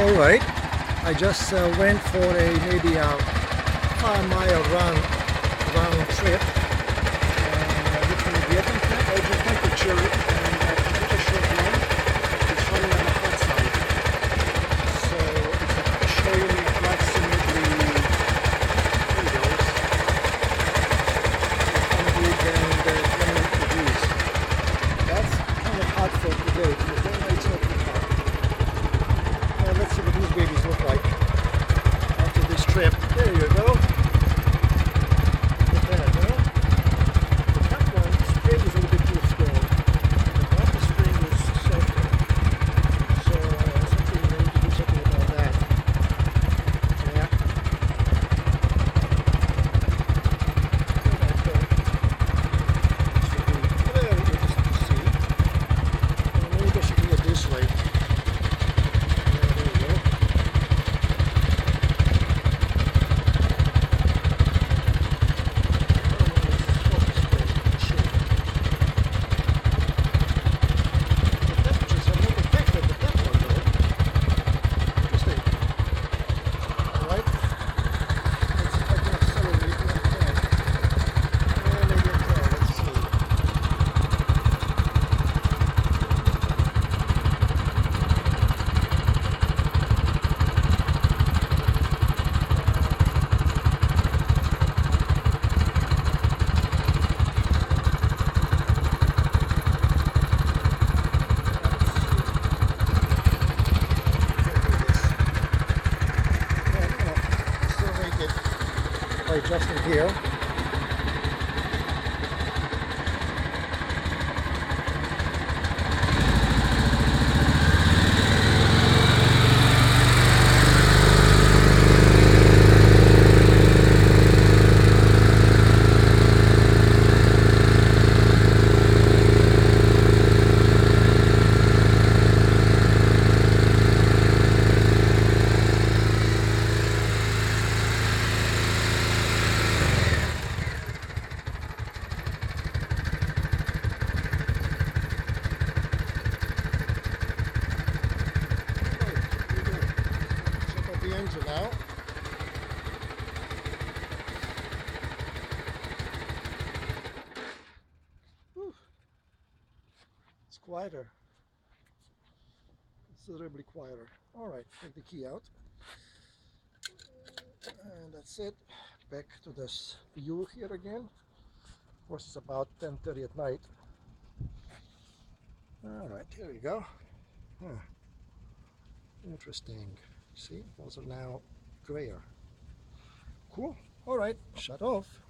All right, I just went for maybe a 5-mile round trip. Justin here. It's quieter, considerably quieter. All right, take the key out, and that's it. Back to this view here again. Of course, it's about 10:30 at night. All right, here we go. Interesting. See, those are now grayer. Cool. All right, shut off.